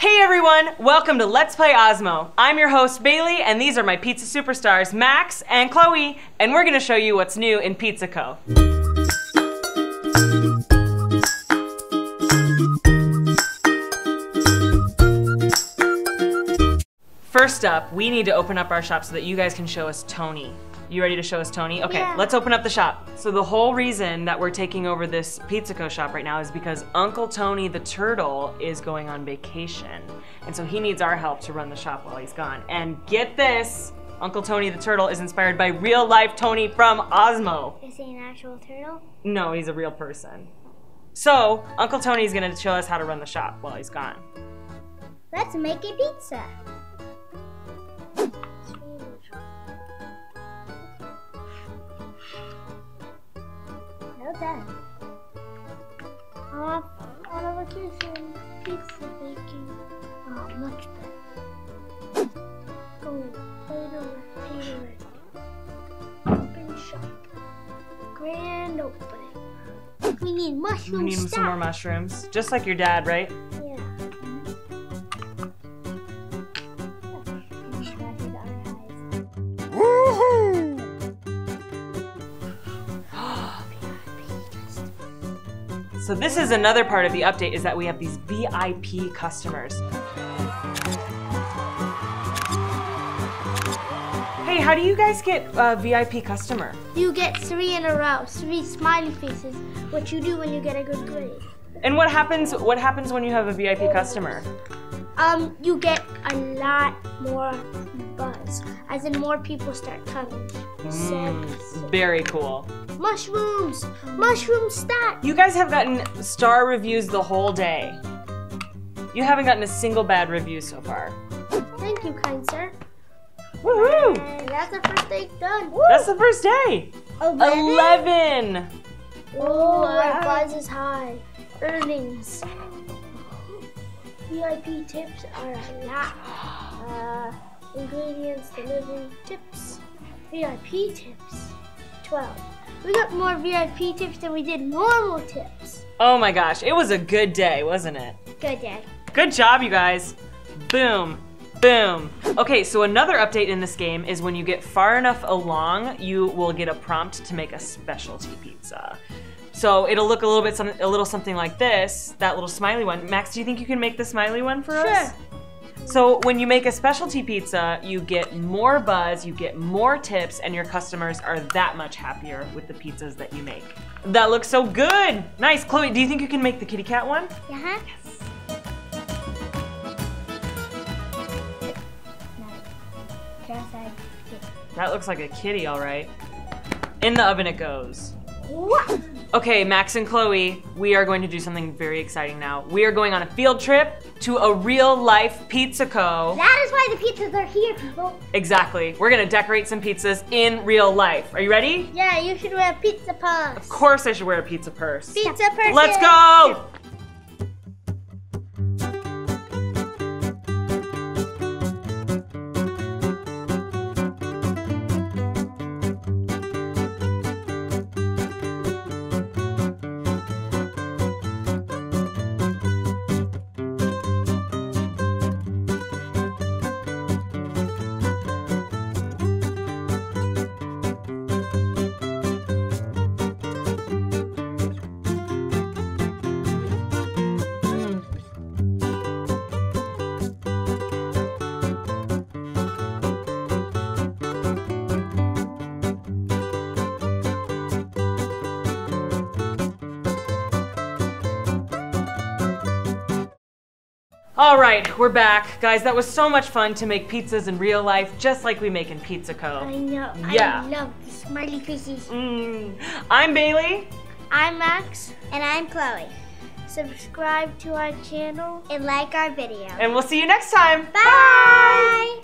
Hey everyone, welcome to Let's Play Osmo. I'm your host Bailey and these are my pizza superstars Max and Chloe, and we're gonna show you what's new in Pizza Co. First up, we need to open up our shop so that you guys can show us Tony. You ready to show us Tony? Okay, yeah. Let's open up the shop. So the whole reason that we're taking over this Pizza Co shop right now is because Uncle Tony the Turtle is going on vacation. And so he needs our help to run the shop while he's gone. And get this, Uncle Tony the Turtle is inspired by real life Tony from Osmo. Is he an actual turtle? No, he's a real person. So Uncle Tony's gonna show us how to run the shop while he's gone. Let's make a pizza. Done. On a vacation, pizza baking. Oh, much better. Go later. Open shop. Grand opening. We need mushrooms. We need some more mushrooms, just like your dad, right? Yeah. So this is another part of the update, is that we have these VIP customers. Hey, how do you guys get a VIP customer? You get 3 in a row, 3 smiley faces, what you do when you get a good grade. And what happens when you have a VIP customer? You get a lot more buzz, as in more people start coming. Very cool. Mushrooms! Mushroom stack! You guys have gotten star reviews the whole day. You haven't gotten a single bad review so far. Thank you, kind sir. Woohoo! That's the first day done. Woo. That's the first day! 11! Oh, our buzz is high. Earnings. VIP tips are a lot. Ingredients, delivery, tips. VIP tips. 12. We got more VIP tips than we did normal tips. Oh my gosh, it was a good day, wasn't it? Good day. Good job, you guys. Boom, boom. Okay, so another update in this game is when you get far enough along, you will get a prompt to make a specialty pizza. So it'll look a little something like this, that little smiley one. Max, do you think you can make the smiley one for us? Sure. So when you make a specialty pizza, you get more buzz, you get more tips, and your customers are that much happier with the pizzas that you make. That looks so good. Nice, Chloe, do you think you can make the kitty cat one? Uh-huh. Yes. That looks like a kitty, all right. In the oven it goes. What? Okay, Max and Chloe, we are going to do something very exciting now. We are going on a field trip to a real-life Pizza Co. That is why the pizzas are here, people. Exactly. We're gonna decorate some pizzas in real life. Are you ready? Yeah, you should wear a pizza purse. Of course I should wear a pizza purse. Pizza purse. Let's go! All right, we're back. Guys, that was so much fun to make pizzas in real life, just like we make in Pizza Co. I know, yeah. I love the smiley faces. I'm Bailey. I'm Max. And I'm Chloe. Subscribe to our channel and like our video. And we'll see you next time. Bye! Bye.